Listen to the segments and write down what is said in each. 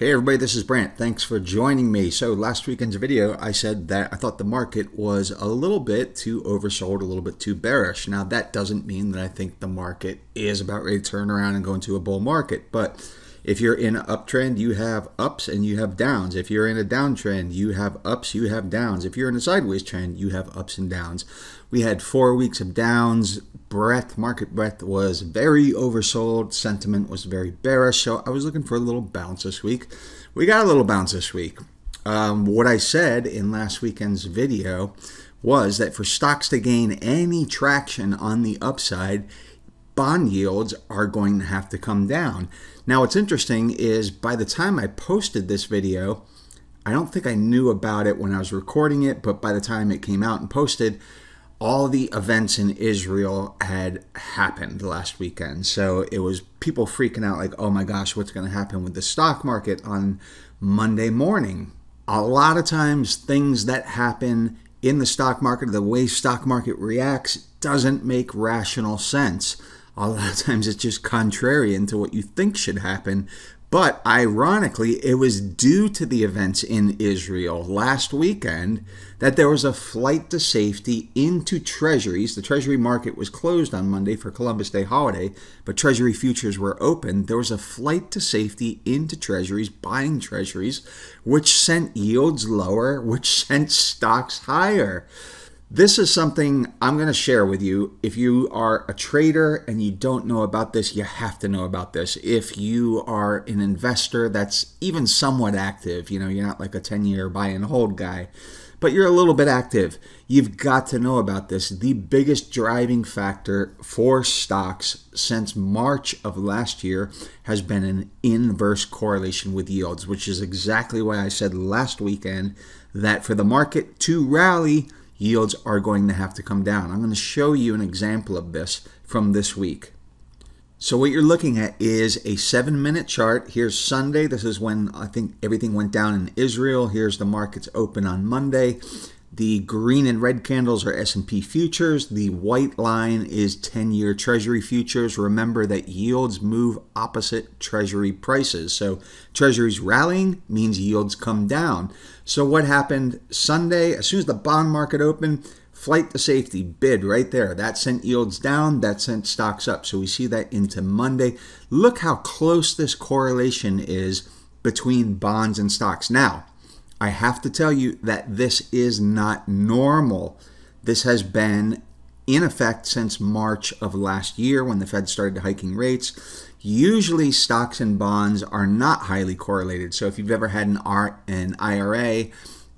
Hey everybody, this is Brandt. Thanks for joining me. So last weekend's video, I said that I thought the market was a little bit too oversold, a little bit too bearish. Now that doesn't mean that I think the market is about ready to turn around and go into a bull market. But if you're in an uptrend, you have ups and you have downs. If you're in a downtrend, you have ups, you have downs. If you're in a sideways trend, you have ups and downs. We had 4 weeks of downs. Market breadth was very oversold. Sentiment was very bearish. So I was looking for a little bounce this week. We got a little bounce this week. What I said in last weekend's video was that for stocks to gain any traction on the upside, bond yields are going to have to come down. Now, what's interesting is by the time I posted this video, I don't think I knew about it when I was recording it, but by the time it came out and posted, all the events in Israel had happened last weekend. So it was people freaking out like, oh my gosh, what's going to happen with the stock market on Monday morning? A lot of times things that happen in the stock market, the way stock market reacts, doesn't make rational sense. A lot of times it's just contrarian to what you think should happen. But ironically, it was due to the events in Israel last weekend that there was a flight to safety into treasuries. The treasury market was closed on Monday for Columbus Day holiday, but treasury futures were open. There was a flight to safety into treasuries, buying treasuries, which sent yields lower, which sent stocks higher. This is something I'm going to share with you. If you are a trader and you don't know about this, you have to know about this. If you are an investor that's even somewhat active, you know, you're not like a 10-year buy and hold guy, but you're a little bit active, you've got to know about this. The biggest driving factor for stocks since March of last year has been an inverse correlation with yields, which is exactly why I said last weekend that for the market to rally, yields are going to have to come down. I'm going to show you an example of this from this week. So what you're looking at is a 7-minute chart. Here's Sunday. This is when I think everything went down in Israel. Here's the markets open on Monday. The green and red candles are S&P futures. The white line is 10-year treasury futures. Remember that yields move opposite treasury prices. So treasuries rallying means yields come down. So what happened Sunday? As soon as the bond market opened, flight to safety bid right there. That sent yields down, that sent stocks up. So we see that into Monday. Look how close this correlation is between bonds and stocks. Now, I have to tell you that this is not normal. This has been in effect since March of last year when the Fed started hiking rates. Usually stocks and bonds are not highly correlated. So if you've ever had an IRA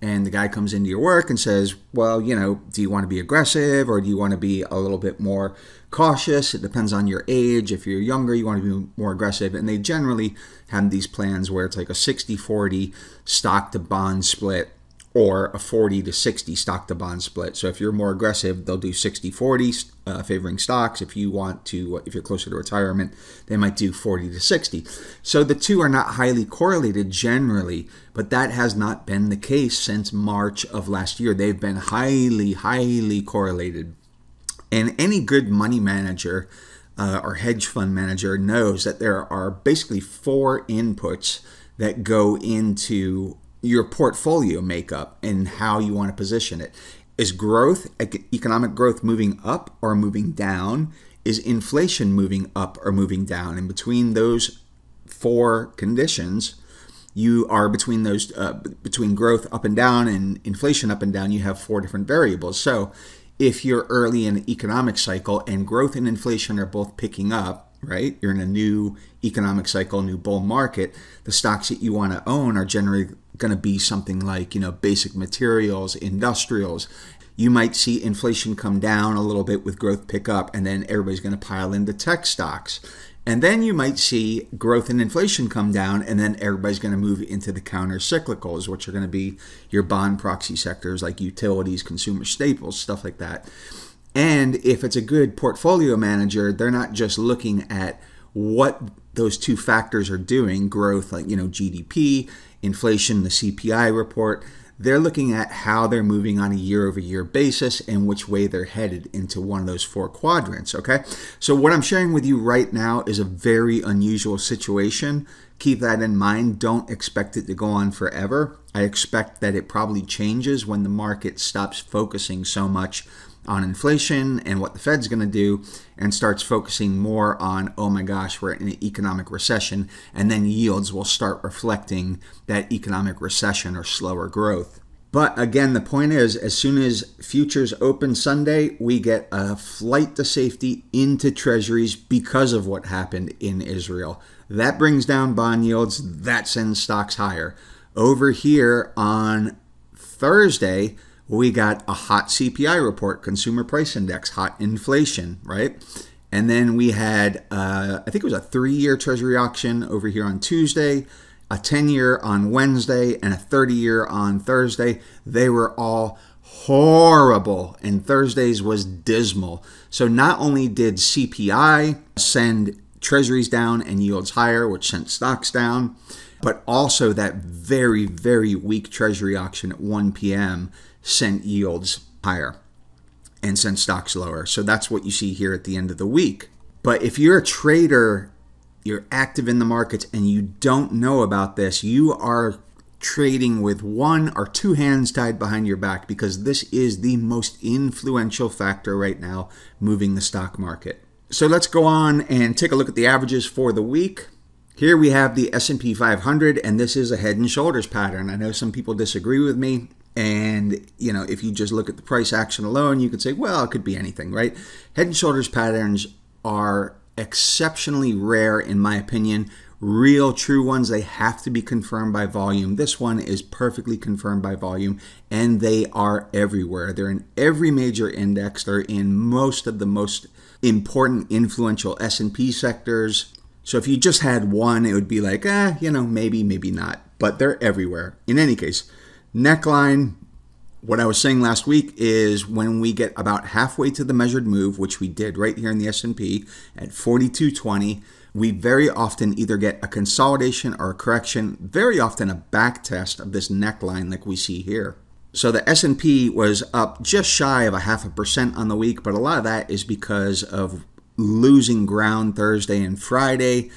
and the guy comes into your work and says, well, you know, do you want to be aggressive or do you want to be a little bit more cautious? It depends on your age. If you're younger, you want to be more aggressive. And they generally have these plans where it's like a 60-40 stock to bond split or a 40 to 60 stock to bond split. So if you're more aggressive, they'll do 60-40 favoring stocks. If you want to, if you're closer to retirement, they might do 40 to 60. So the two are not highly correlated generally, but that has not been the case since March of last year. They've been highly, highly correlated. And any good money manager or hedge fund manager knows that there are basically 4 inputs that go into your portfolio makeup and how you want to position it. Is growth, economic growth, moving up or moving down? Is inflation moving up or moving down? And between those 4 conditions, you are between those, between growth up and down and inflation up and down, you have 4 different variables. So if you're early in an economic cycle and growth and inflation are both picking up, right? You're in a new economic cycle, new bull market. The stocks that you want to own are generally going to be something like, you know, basic materials, industrials. You might see inflation come down a little bit with growth pick up, and then everybody's going to pile into tech stocks. And then you might see growth and inflation come down, and then everybody's going to move into the counter-cyclicals, which are going to be your bond proxy sectors like utilities, consumer staples, stuff like that. And if it's a good portfolio manager, they're not just looking at what those 2 factors are doing, growth, like, you know, GDP, inflation, the CPI report. They're looking at how they're moving on a year-over-year basis and which way they're headed into one of those 4 quadrants, okay? So what I'm sharing with you right now is a very unusual situation. keep that in mind. Don't expect it to go on forever. I expect that it probably changes when the market stops focusing so much on inflation and what the Fed's going to do and starts focusing more on, oh my gosh, we're in an economic recession, and then yields will start reflecting that economic recession or slower growth. But again, the point is, as soon as futures open Sunday, we get a flight to safety into treasuries because of what happened in Israel. That brings down bond yields. That sends stocks higher. Over here on Thursday, we got a hot CPI report, Consumer Price Index, hot inflation, right? And then we had, I think it was a 3-year Treasury auction over here on Tuesday, a 10-year on Wednesday, and a 30-year on Thursday. They were all horrible, and Thursday's was dismal. So not only did CPI send treasuries down and yields higher, which sent stocks down, but also that very, very weak Treasury auction at 1 p.m. sent yields higher and sent stocks lower. So that's what you see here at the end of the week. But if you're a trader, you're active in the markets, and you don't know about this, you are trading with one or two hands tied behind your back, because this is the most influential factor right now moving the stock market. So let's go on and take a look at the averages for the week. Here we have the S&P 500, and this is a head and shoulders pattern. I know some people disagree with me. And, you know, if you just look at the price action alone, you could say, well, it could be anything, right? Head and shoulders patterns are exceptionally rare, in my opinion. Real true ones, they have to be confirmed by volume. This one is perfectly confirmed by volume, and they are everywhere. They're in every major index. They're in most of the most important, influential S&P sectors. So if you just had one, it would be like, you know, maybe, maybe not. But they're everywhere. In any case, neckline, what I was saying last week is when we get about halfway to the measured move, which we did right here in the S&P at 4220, we very often either get a consolidation or a correction, very often a back test of this neckline like we see here. So the S&P was up just shy of 0.5% on the week, but a lot of that is because of losing ground Thursday and Friday.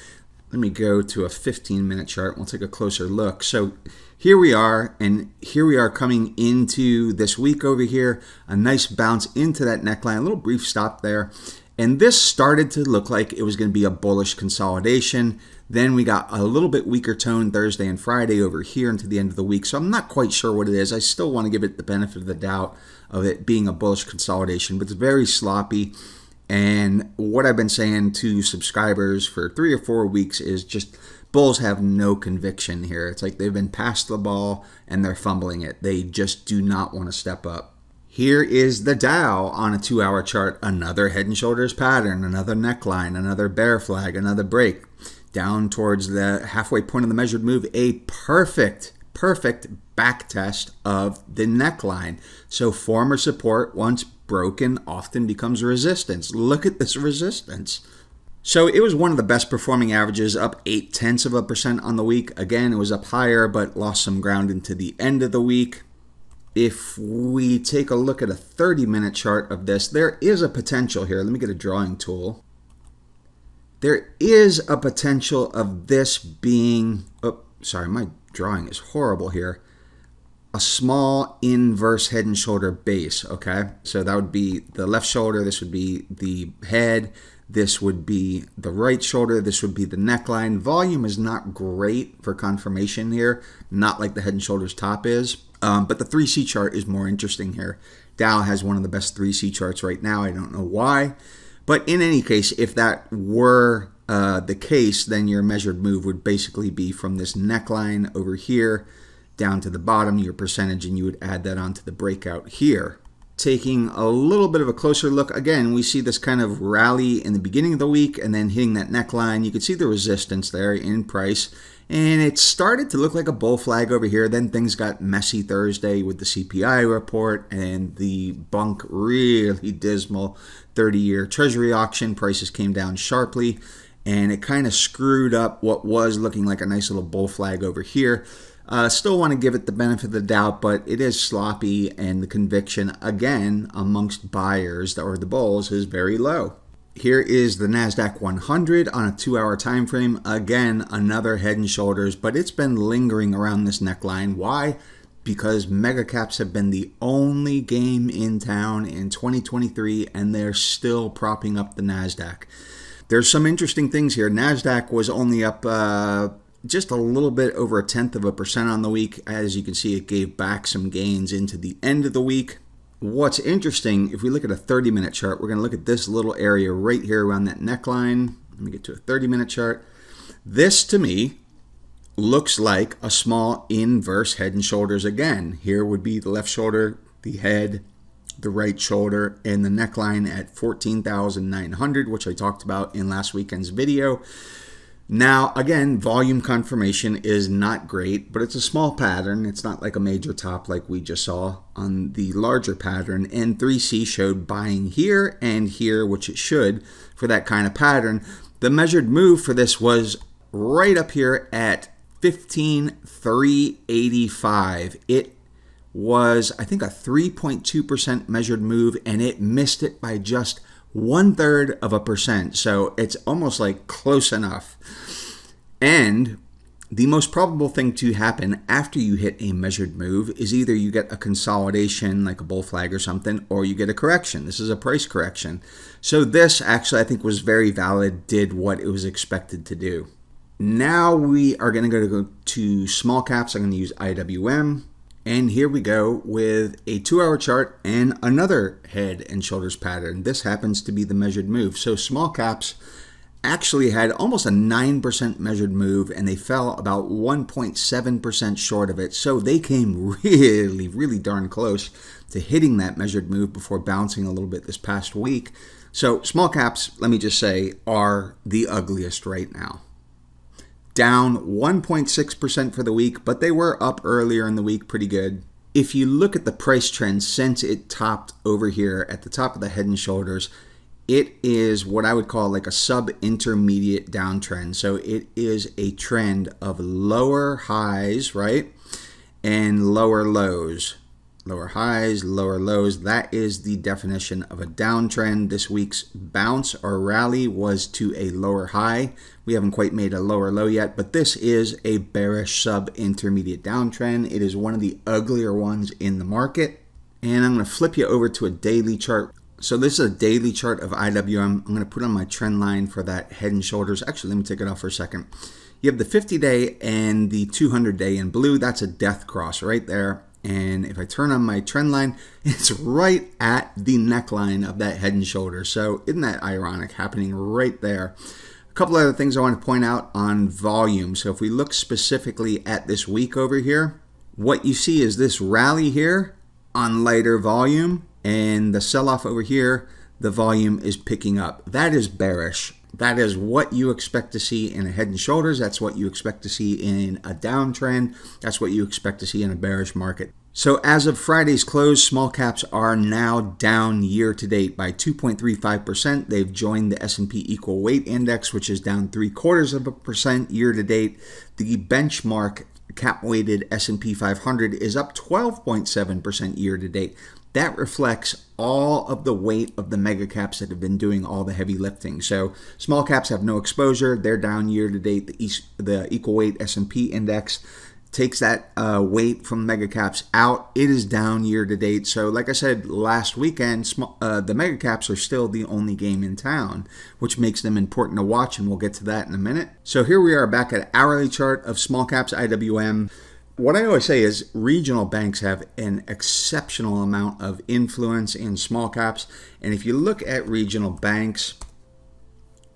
Let me go to a 15-minute chart. We'll take a closer look. So here we are, and here we are coming into this week over here. A nice bounce into that neckline, a little brief stop there. And this started to look like it was going to be a bullish consolidation. Then we got a little bit weaker tone Thursday and Friday over here into the end of the week. So I'm not quite sure what it is. I still want to give it the benefit of the doubt of it being a bullish consolidation, but it's very sloppy. And what I've been saying to subscribers for 3 or 4 weeks is just bulls have no conviction here. It's like they've been passed the ball and they're fumbling it. They just do not want to step up. Here is the Dow on a 2-hour chart. Another head and shoulders pattern, another neckline, another bear flag, another break. Down towards the halfway point of the measured move, a perfect back test of the neckline. So former support, once broken, often becomes resistance. Look at this resistance. So it was one of the best performing averages, up 0.8% on the week. Again, it was up higher, but lost some ground into the end of the week. If we take a look at a 30-minute chart of this, there is a potential here. Let me get a drawing tool. There is a potential of this being, oh, sorry, my drawing is horrible here, a small inverse head and shoulder base, okay? So that would be the left shoulder, this would be the head, this would be the right shoulder, this would be the neckline. Volume is not great for confirmation here, not like the head and shoulders top is, but the 3C chart is more interesting here. Dow has one of the best 3C charts right now, I don't know why, but in any case, if that were the case, then your measured move would basically be from this neckline over here down to the bottom, your percentage, and you would add that onto the breakout here. Taking a little bit of a closer look, again, we see this kind of rally in the beginning of the week and then hitting that neckline. You can see the resistance there in price, and it started to look like a bull flag over here. Then things got messy Thursday with the CPI report and the bunk, really dismal 30-year Treasury auction. Prices came down sharply, and it kind of screwed up what was looking like a nice little bull flag over here. Still want to give it the benefit of the doubt, but it is sloppy, and the conviction, again, amongst buyers or the bulls is very low. Here is the NASDAQ 100 on a 2-hour time frame. Again, another head and shoulders, but it's been lingering around this neckline. Why? Because mega caps have been the only game in town in 2023, and they're still propping up the NASDAQ. There's some interesting things here. NASDAQ was only up just a little bit over 0.1% on the week. As you can see, it gave back some gains into the end of the week. What's interesting, if we look at a 30-minute chart, we're going to look at this little area right here around that neckline. Let me get to a 30-minute chart. This, to me, looks like a small inverse head and shoulders again. Here would be the left shoulder, the head, the right shoulder, and the neckline at 14,900, which I talked about in last weekend's video. Now, again, volume confirmation is not great, but it's a small pattern. It's not like a major top like we just saw on the larger pattern. And 3C showed buying here and here, which it should for that kind of pattern. The measured move for this was right up here at 15,385. It was, I think, a 3.2% measured move, and it missed it by just 1/3 of a percent, so it's almost like close enough. And the most probable thing to happen after you hit a measured move is either you get a consolidation like a bull flag or something, or you get a correction. This is a price correction. So this actually, I think, was very valid, did what it was expected to do. Now we are going to go to small caps. I'm going to use IWM. And here we go with a 2-hour chart and another head and shoulders pattern. This happens to be the measured move. So small caps actually had almost a 9% measured move, and they fell about 1.7% short of it. So they came really, really darn close to hitting that measured move before bouncing a little bit this past week. So small caps, let me just say, are the ugliest right now. Down 1.6% for the week, but they were up earlier in the week pretty good. If you look at the price trend since it topped over here at the top of the head and shoulders, it is what I would call like a sub-intermediate downtrend. So it is a trend of lower highs, right, and lower lows. Lower highs, lower lows, that is the definition of a downtrend. This week's bounce or rally was to a lower high. We haven't quite made a lower low yet, but this is a bearish sub-intermediate downtrend. It is one of the uglier ones in the market. And I'm going to flip you over to a daily chart. So this is a daily chart of IWM. I'm going to put on my trend line for that head and shoulders. Actually, let me take it off for a second. You have the 50-day and the 200-day in blue. That's a death cross right there. And if I turn on my trend line, it's right at the neckline of that head and shoulder. So isn't that ironic, happening right there? A couple other things I want to point out on volume. So if we look specifically at this week over here, what you see is this rally here on lighter volume, and the sell-off over here, the volume is picking up. That is bearish. That is what you expect to see in a head and shoulders. That's what you expect to see in a downtrend. That's what you expect to see in a bearish market. So as of Friday's close, small caps are now down year to date by 2.35%. They've joined the S&P Equal Weight Index, which is down 0.75% year to date. The benchmark cap-weighted S&P 500 is up 12.7% year to date. That reflects all of the weight of the mega caps that have been doing all the heavy lifting. So small caps have no exposure. They're down year to date. The equal weight S&P index takes that weight from mega caps out. It is down year to date. So like I said last weekend, the mega caps are still the only game in town, which makes them important to watch, and we'll get to that in a minute. So here we are back at hourly chart of small caps IWM. What I always say is regional banks have an exceptional amount of influence in small caps. And if you look at regional banks,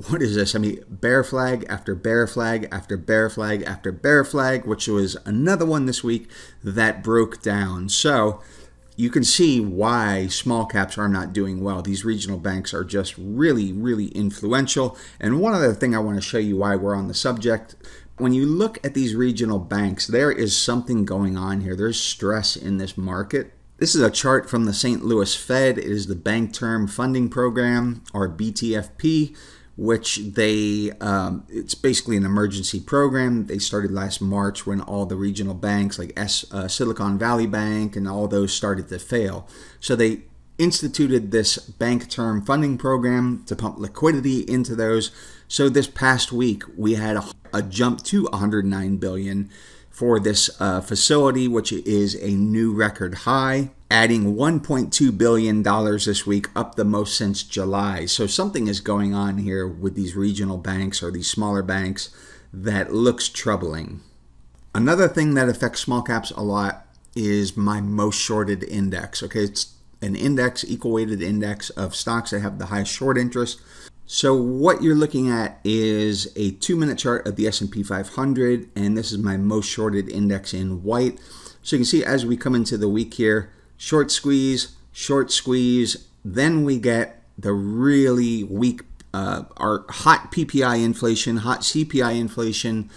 what is this? I mean, bear flag after bear flag after bear flag after bear flag, which was another one this week that broke down. So you can see why small caps are not doing well. These regional banks are just really, really influential. And one other thing I want to show you why we're on the subject. When you look at these regional banks, there is something going on here. There's stress in this market. This is a chart from the St. Louis Fed. It is the Bank Term Funding Program, or BTFP, which they, it's basically an emergency program. They started last March when all the regional banks like Silicon Valley Bank and all those started to fail. So they instituted this Bank Term Funding Program to pump liquidity into those. So this past week, we had a jump to $109 billion for this facility, which is a new record high, adding $1.2 billion this week, up the most since July. So something is going on here with these regional banks or these smaller banks that looks troubling. Another thing that affects small caps a lot is my most shorted index. Okay, it's an index, equal weighted index of stocks that have the highest short interest. So what you're looking at is a 2-minute chart of the S&P 500, and this is my most shorted index in white. So you can see as we come into the week here, short squeeze, then we get the really weak, our hot PPI inflation, hot CPI inflation,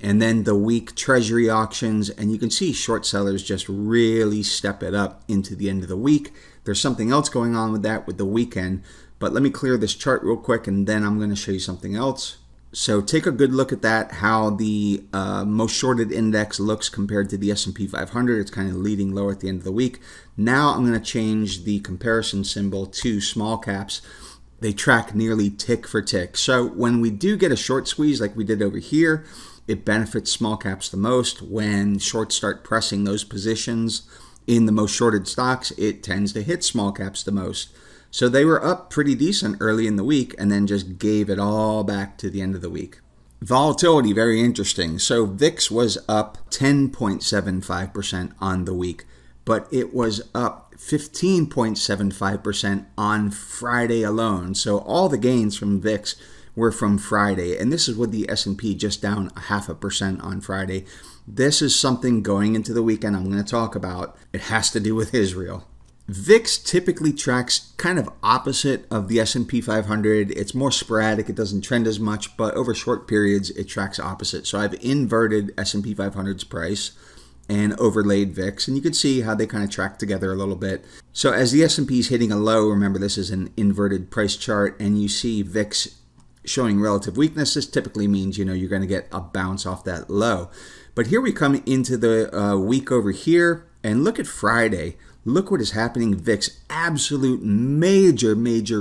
and then the weak treasury auctions, and you can see short sellers just really step it up into the end of the week. There's something else going on with that with the weekend, but let me clear this chart real quick and then I'm gonna show you something else. So take a good look at that, how the most shorted index looks compared to the S&P 500. It's kind of leading lower at the end of the week. Now I'm gonna change the comparison symbol to small caps. They track nearly tick for tick. So when we do get a short squeeze like we did over here, it benefits small caps the most. When shorts start pressing those positions in the most shorted stocks, it tends to hit small caps the most. So they were up pretty decent early in the week and then just gave it all back to the end of the week. Volatility, very interesting. So VIX was up 10.75% on the week, but it was up 15.75% on Friday alone. So all the gains from VIX were from Friday, and this is with the S&P just down 0.5% on Friday. This is something going into the weekend I'm going to talk about. It has to do with Israel. VIX typically tracks kind of opposite of the S&P 500. It's more sporadic, it doesn't trend as much, but over short periods it tracks opposite. So I've inverted S&P 500's price and overlaid VIX, and you can see how they kind of track together a little bit. So as the S&P is hitting a low, remember this is an inverted price chart, and you see VIX showing relative weakness. This typically means, you know, you're going to get a bounce off that low. But here we come into the week over here, and look at Friday. Look what is happening. VIX, absolute major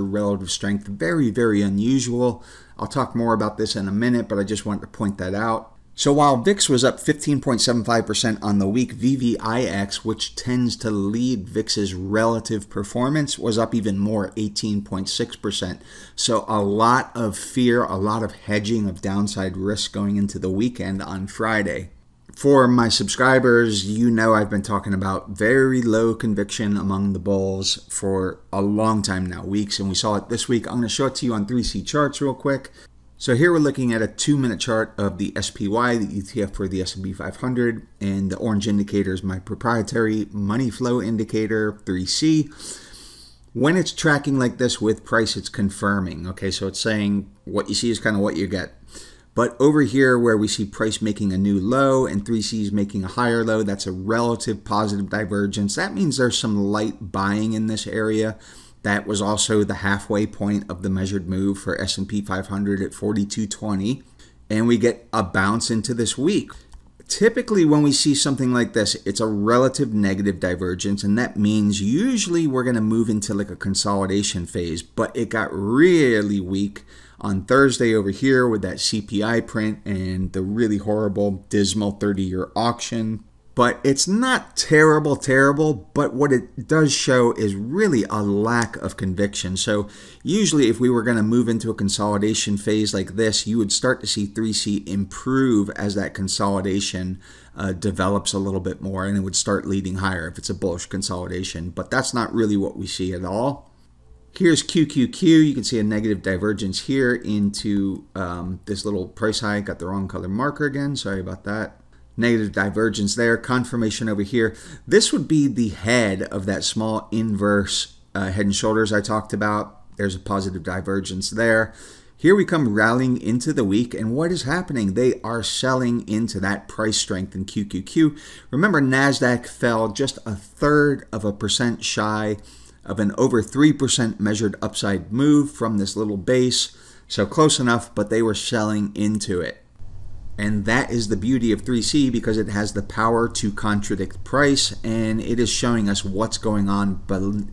relative strength. Very unusual. I'll talk more about this in a minute, but I just wanted to point that out. So while VIX was up 15.75% on the week, VVIX, which tends to lead VIX's relative performance, was up even more, 18.6%. So a lot of fear, a lot of hedging of downside risk going into the weekend on Friday. For my subscribers, you know I've been talking about very low conviction among the bulls for a long time now, weeks, and we saw it this week. I'm going to show it to you on 3C charts real quick. So here we're looking at a 2-minute chart of the SPY, the ETF for the S&P 500, and the orange indicator is my proprietary money flow indicator, 3C. When it's tracking like this with price, it's confirming. Okay, so it's saying what you see is kind of what you get. But over here where we see price making a new low and 3C is making a higher low, that's a relative positive divergence. That means there's some light buying in this area. That was also the halfway point of the measured move for S&P 500 at 42.20, and we get a bounce into this week. Typically when we see something like this, it's a relative negative divergence, and that means usually we're going to move into like a consolidation phase, but it got really weak on Thursday over here with that CPI print and the really horrible, dismal 30-year auction. But it's not terrible, but what it does show is really a lack of conviction. So usually if we were going to move into a consolidation phase like this, you would start to see 3C improve as that consolidation develops a little bit more, and it would start leading higher if it's a bullish consolidation. But that's not really what we see at all. Here's QQQ. You can see a negative divergence here into this little price high. Got the wrong color marker again. Sorry about that. Negative divergence there, confirmation over here. This would be the head of that small inverse head and shoulders I talked about. There's a positive divergence there. Here we come rallying into the week, and what is happening? They are selling into that price strength in QQQ. Remember, NASDAQ fell just 1/3% shy of an over 3% measured upside move from this little base. So close enough, but they were selling into it. And that is the beauty of 3C, because it has the power to contradict price, and it is showing us what's going on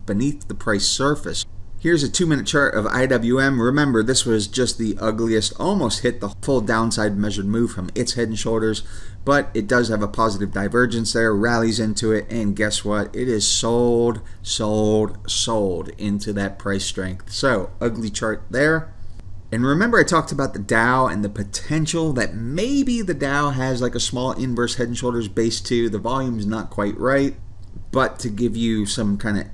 beneath the price surface. Here's a 2-minute chart of IWM. Remember, this was just the ugliest, almost hit the full downside measured move from its head and shoulders, but it does have a positive divergence there, rallies into it, and guess what? It is sold, sold, sold into that price strength. So, ugly chart there. And remember I talked about the Dow and the potential that maybe the Dow has like a small inverse head and shoulders base too. The volume's not quite right, but to give you some kind of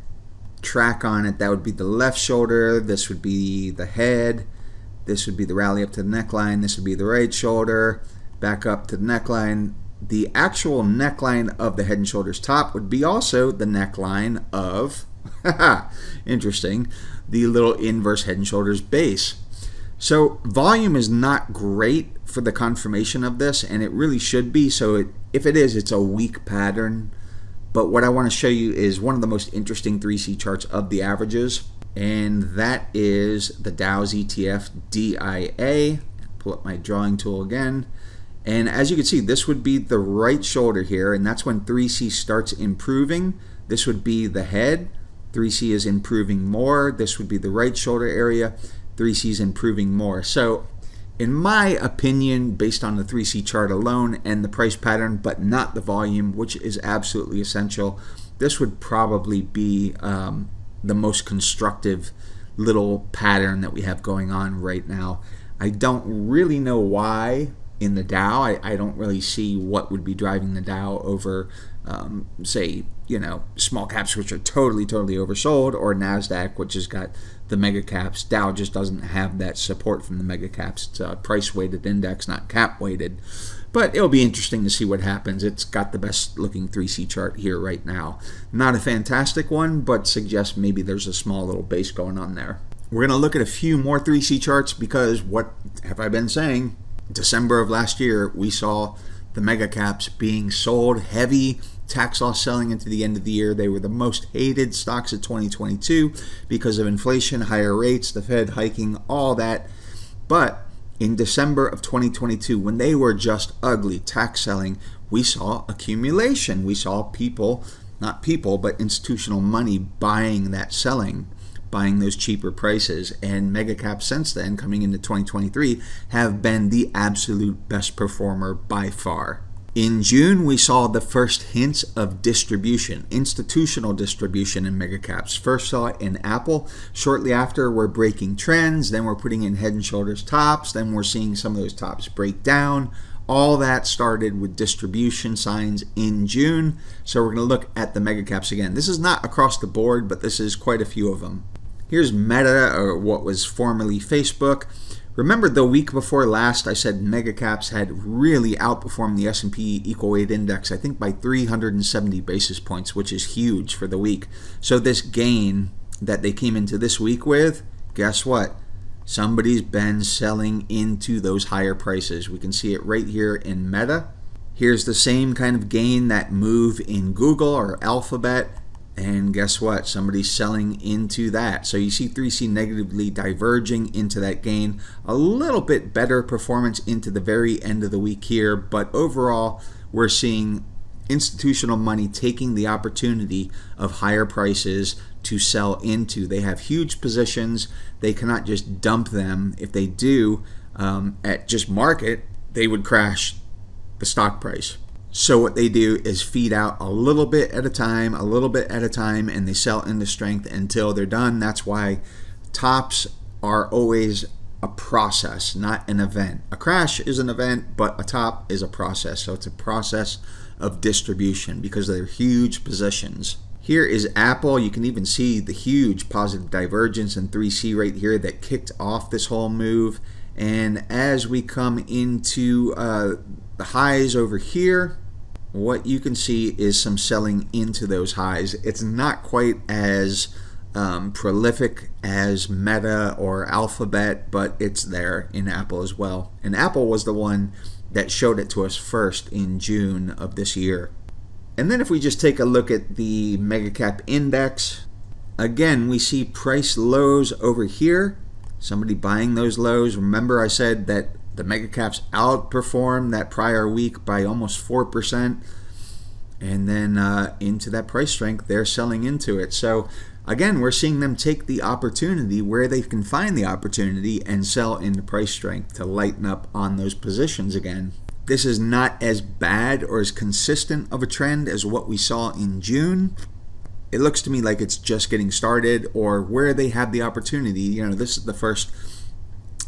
track on it, that would be the left shoulder, this would be the head, this would be the rally up to the neckline, this would be the right shoulder, back up to the neckline. The actual neckline of the head and shoulders top would be also the neckline of, interesting, the little inverse head and shoulders base. So volume is not great for the confirmation of this, and it really should be. So if it is, it's a weak pattern. But what I want to show you is one of the most interesting 3C charts of the averages, and that is the Dow's ETF DIA. Pull up my drawing tool again. And as you can see, this would be the right shoulder here, and that's when 3C starts improving. This would be the head. 3C is improving more. This would be the right shoulder area. 3C is improving more. So in my opinion, based on the 3C chart alone and the price pattern, but not the volume, which is absolutely essential, this would probably be the most constructive little pattern that we have going on right now. I don't really know why in the Dow. I don't really see what would be driving the Dow over, say, you know, small caps, which are totally, totally oversold, or NASDAQ, which has got the mega caps. Dow just doesn't have that support from the mega caps. It's a price-weighted index, not cap-weighted. But it'll be interesting to see what happens. It's got the best-looking 3C chart here right now. Not a fantastic one, but suggests maybe there's a small little base going on there. We're going to look at a few more 3C charts because, what have I been saying? December of last year, we saw the mega caps being sold heavy, tax loss selling into the end of the year. They were the most hated stocks of 2022 because of inflation, higher rates, the Fed hiking, all that. But in December of 2022, when they were just ugly tax selling, we saw accumulation. We saw people, not people, but institutional money buying that selling, buying those cheaper prices. And mega caps since then, coming into 2023, have been the absolute best performer by far. In June, we saw the first hints of distribution, institutional distribution in mega caps. First saw it in Apple. Shortly after, we're breaking trends. Then we're putting in head and shoulders tops. Then we're seeing some of those tops break down. All that started with distribution signs in June. So we're going to look at the mega caps again. This is not across the board, but this is quite a few of them. Here's Meta, or what was formerly Facebook. Remember the week before last, I said mega caps had really outperformed the S&P equal weight index, I think by 370 basis points, which is huge for the week. So this gain that they came into this week with, guess what? Somebody's been selling into those higher prices. We can see it right here in Meta. Here's the same kind of gain, that move in Google or Alphabet. And guess what? Somebody's selling into that. So you see 3C negatively diverging into that gain. A little bit better performance into the very end of the week here, but overall we're seeing institutional money taking the opportunity of higher prices to sell into. They have huge positions. They cannot just dump them. If they do at just market, they would crash the stock price. So what they do is feed out a little bit at a time, a little bit at a time, and they sell into strength until they're done. That's why tops are always a process, not an event. A crash is an event, but a top is a process. So it's a process of distribution because they're huge positions. Here is Apple. You can even see the huge positive divergence in 3C right here that kicked off this whole move. And as we come into the highs over here, what you can see is some selling into those highs. It's not quite as prolific as Meta or Alphabet, but it's there in Apple as well. And Apple was the one that showed it to us first in June of this year. And then if we just take a look at the Megacap Index, again, we see price lows over here. Somebody buying those lows. Remember I said that The mega caps outperformed that prior week by almost 4%. And then into that price strength, they're selling into it. So again, we're seeing them take the opportunity where they can find the opportunity and sell into price strength to lighten up on those positions again. This is not as bad or as consistent of a trend as what we saw in June. It looks to me like it's just getting started, or where they have the opportunity. You know, this is the first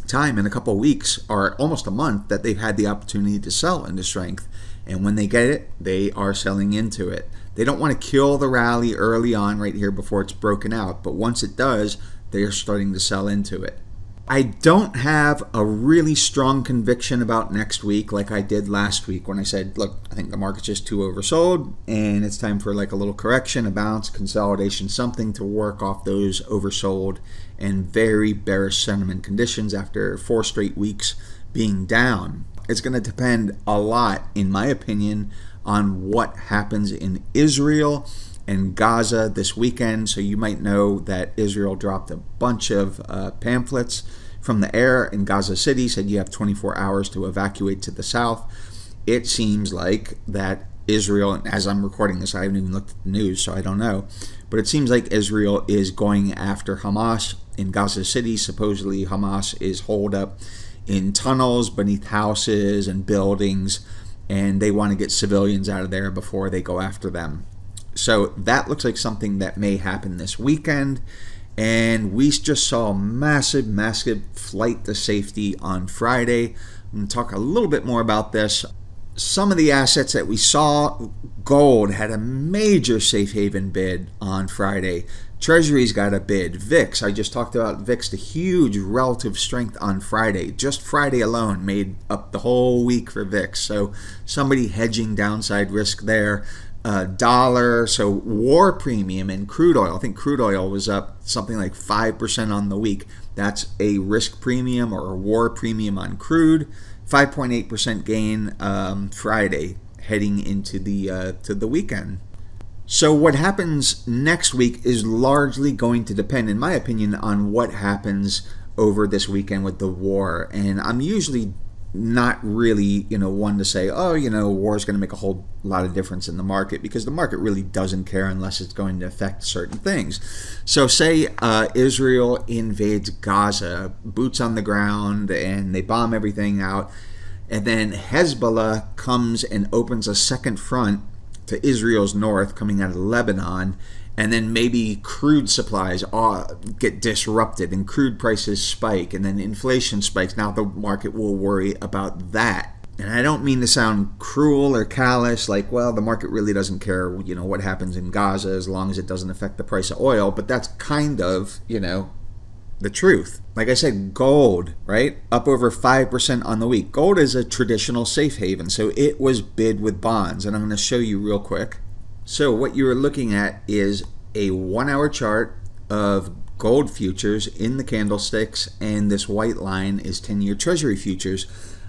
time in a couple of weeks or almost a month that they've had the opportunity to sell into strength. And when they get it, they are selling into it. They don't want to kill the rally early on right here before it's broken out, but once it does, they are starting to sell into it. I don't have a really strong conviction about next week like I did last week when I said, look, I think the market's just too oversold and it's time for like a little correction, a bounce, consolidation, something to work off those oversold and very bearish sentiment conditions after 4 straight weeks being down. It's going to depend a lot, in my opinion, on what happens in Israel and Gaza this weekend. So you might know that Israel dropped a bunch of pamphlets from the air in Gaza City, said you have 24 hours to evacuate to the south. It seems like that Israel, and as I'm recording this, I haven't even looked at the news, so I don't know, but it seems like Israel is going after Hamas in Gaza City. Supposedly Hamas is holed up in tunnels beneath houses and buildings, and they want to get civilians out of there before they go after them. So that looks like something that may happen this weekend. And we just saw a massive, massive flight to safety on Friday. I'm going to talk a little bit more about this. Some of the assets that we saw, gold had a major safe haven bid on Friday. Treasuries got a bid. VIX, I just talked about VIX, the huge relative strength on Friday. Just Friday alone made up the whole week for VIX. So somebody hedging downside risk there. Dollar, so war premium and crude oil. I think crude oil was up something like 5% on the week. That's a risk premium or a war premium on crude. 5.8% gain Friday, heading into the to the weekend. So what happens next week is largely going to depend, in my opinion, on what happens over this weekend with the war. And I'm usually not really, you know, one to say, oh, you know, war is going to make a whole lot of difference in the market, because the market really doesn't care unless it's going to affect certain things. So say Israel invades Gaza, boots on the ground, and they bomb everything out, and then Hezbollah comes and opens a second front to Israel's north coming out of Lebanon, and then maybe crude supplies get disrupted and crude prices spike and then inflation spikes. Now the market will worry about that. And I don't mean to sound cruel or callous, like, well, the market really doesn't care, you know, what happens in Gaza as long as it doesn't affect the price of oil, but that's kind of, you know, the truth. Like I said, gold, right, up over 5% on the week. Gold is a traditional safe haven, so it was bid with bonds, and I'm going to show you real quick. So what you're looking at is a 1-hour chart of gold futures in the candlesticks, and this white line is 10-year treasury futures.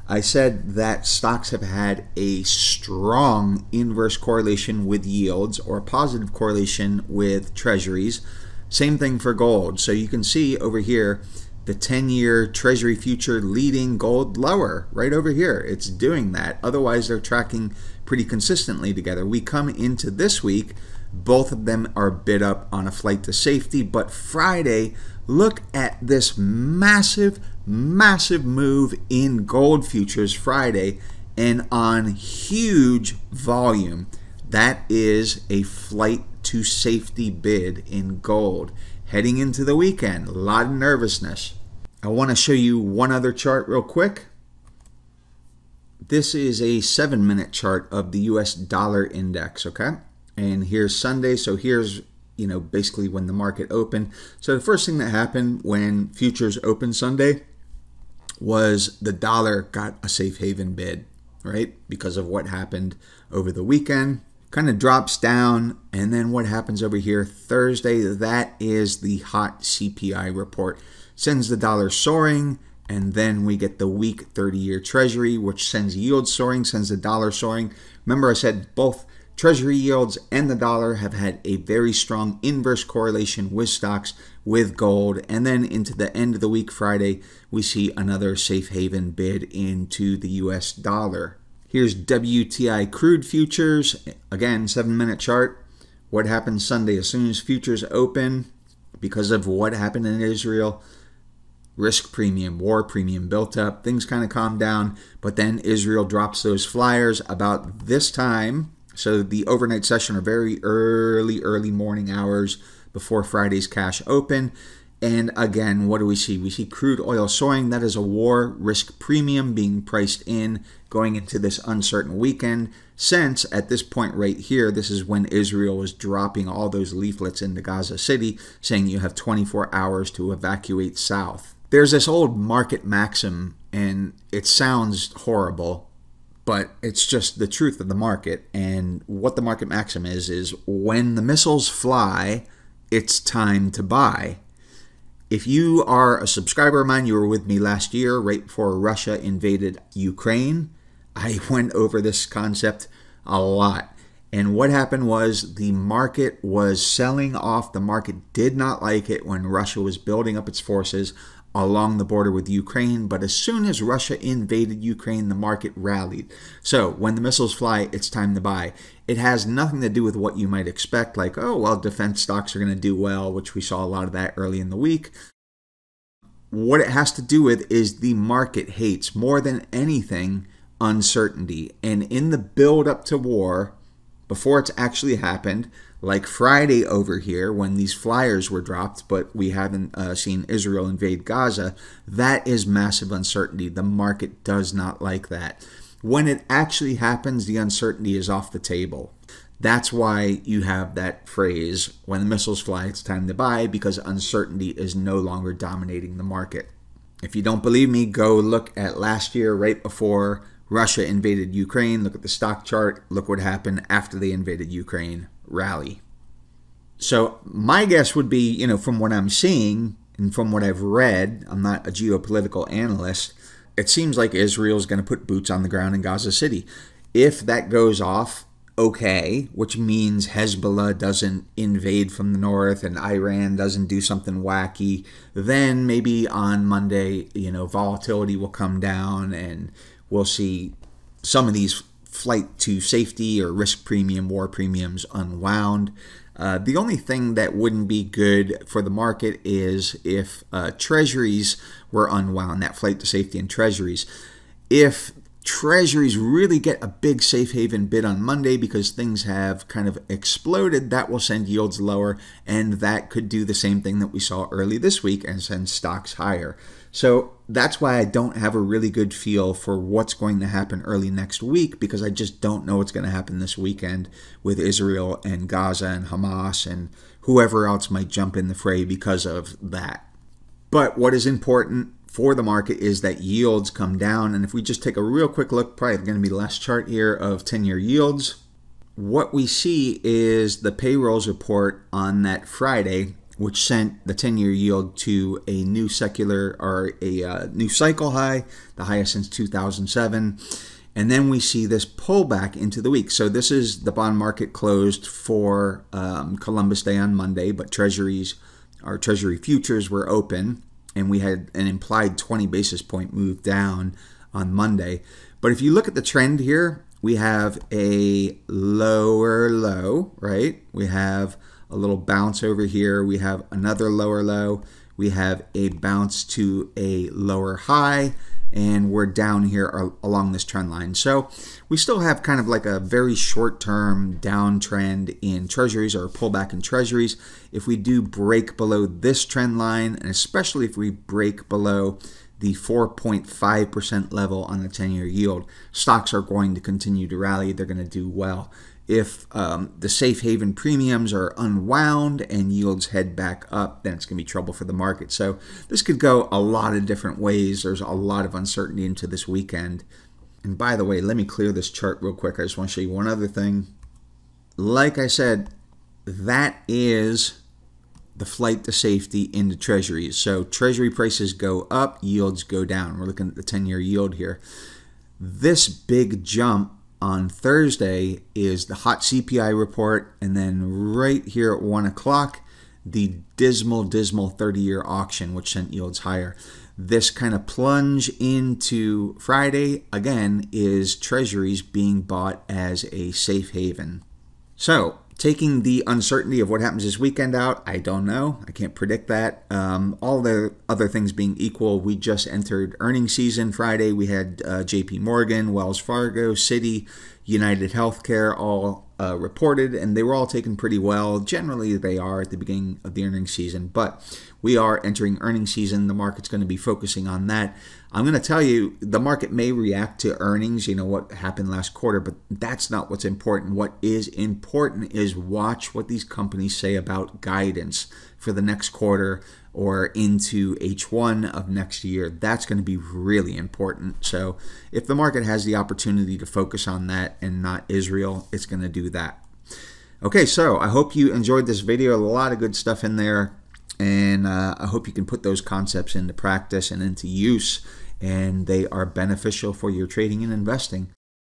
I said that stocks have had a strong inverse correlation with yields, or a positive correlation with treasuries. Same thing for gold. So you can see over here, the 10-year treasury future leading gold lower right over here. It's doing that. Otherwise, they're tracking pretty consistently together. We come into this week, both of them are bid up on a flight to safety. But Friday, look at this massive, massive move in gold futures Friday, and on huge volume. That is a flight to safety bid in gold. Heading into the weekend, a lot of nervousness. I want to show you one other chart real quick. This is a 7-minute chart of the US dollar index, okay? And here's Sunday, so here's, you know, basically when the market opened. So the first thing that happened when futures opened Sunday was the dollar got a safe haven bid, right? Because of what happened over the weekend. Kind of drops down, and then what happens over here Thursday, that is the hot CPI report. Sends the dollar soaring, and then we get the weak 30-year treasury, which sends yields soaring, sends the dollar soaring. Remember I said both Treasury yields and the dollar have had a very strong inverse correlation with stocks, with gold. And then into the end of the week, Friday, we see another safe haven bid into the US dollar. Here's WTI crude futures. Again, 7-minute chart. What happens Sunday as soon as futures open because of what happened in Israel? Risk premium, war premium built up. Things kind of calm down, but then Israel drops those flyers about this time. So the overnight session are very early morning hours before Friday's cash open. And again, what do we see? We see crude oil soaring. That is a war risk premium being priced in going into this uncertain weekend, since at this point right here, this is when Israel was dropping all those leaflets into Gaza City saying you have 24 hours to evacuate south. There's this old market maxim, and it sounds horrible, but it's just the truth of the market. And what the market maxim is when the missiles fly, it's time to buy. If you are a subscriber of mine, you were with me last year, right before Russia invaded Ukraine. I went over this concept a lot. And what happened was the market was selling off. The market did not like it when Russia was building up its forces along the border with Ukraine, but as soon as Russia invaded Ukraine, the market rallied. So when the missiles fly, it's time to buy. It has nothing to do with what you might expect, like, oh, well, defense stocks are going to do well, which we saw a lot of that early in the week. What it has to do with is the market hates, more than anything, uncertainty. And in the build up to war, before it's actually happened, like Friday over here when these flyers were dropped, but we haven't seen Israel invade Gaza, that is massive uncertainty. The market does not like that. When it actually happens, the uncertainty is off the table. That's why you have that phrase, when the missiles fly, it's time to buy, because uncertainty is no longer dominating the market. If you don't believe me, go look at last year right before Russia invaded Ukraine. Look at the stock chart. Look what happened after they invaded Ukraine. Rally. So my guess would be, you know, from what I'm seeing and from what I've read, I'm not a geopolitical analyst, it seems like Israel is going to put boots on the ground in Gaza City. If that goes off, okay, which means Hezbollah doesn't invade from the north and Iran doesn't do something wacky, then maybe on Monday, you know, volatility will come down and we'll see some of these flight to safety or risk premium, war premiums unwound. The only thing that wouldn't be good for the market is if treasuries were unwound, that flight to safety in treasuries. If treasuries really get a big safe haven bid on Monday because things have kind of exploded, that will send yields lower, and that could do the same thing that we saw early this week and send stocks higher. So that's why I don't have a really good feel for what's going to happen early next week, because I just don't know what's going to happen this weekend with Israel and Gaza and Hamas and whoever else might jump in the fray because of that. But what is important for the market is that yields come down. And if we just take a real quick look, probably going to be the last chart here of 10-year yields, what we see is the payrolls report on that Friday, which sent the 10-year yield to a new secular or a new cycle high, the highest since 2007. And then we see this pullback into the week. So this is the bond market closed for Columbus Day on Monday, but treasuries, our treasury futures were open, and we had an implied 20 basis point move down on Monday. But if you look at the trend here, we have a lower low, right? We have a little bounce over here. We have another lower low. We have a bounce to a lower high, and we're down here along this trend line. So we still have kind of like a very short-term downtrend in treasuries or a pullback in treasuries. If we do break below this trend line, and especially if we break below the 4.5% level on the 10-year yield, stocks are going to continue to rally. They're going to do well. If the safe haven premiums are unwound and yields head back up, then it's going to be trouble for the market. So this could go a lot of different ways. There's a lot of uncertainty into this weekend. And by the way, let me clear this chart real quick. I just want to show you one other thing. Like I said, that is the flight to safety into treasuries. So treasury prices go up, yields go down. We're looking at the 10-year yield here. This big jump on Thursday is the hot CPI report, and then right here at 1 o'clock, the dismal 30-year auction, which sent yields higher. This kind of plunge into Friday, again, is treasuries being bought as a safe haven. So taking the uncertainty of what happens this weekend out, I don't know. I can't predict that. All the other things being equal, we just entered earnings season Friday. We had JP Morgan, Wells Fargo, Citi, United Healthcare all reported, and they were all taken pretty well. Generally, they are at the beginning of the earnings season, but we are entering earnings season. The market's going to be focusing on that. I'm going to tell you, the market may react to earnings, you know, what happened last quarter, but that's not what's important. What is important is watch what these companies say about guidance for the next quarter or into H1 of next year. That's going to be really important. So if the market has the opportunity to focus on that and not Israel, it's going to do that. Okay, so I hope you enjoyed this video. A lot of good stuff in there. And I hope you can put those concepts into practice and into use, and they are beneficial for your trading and investing.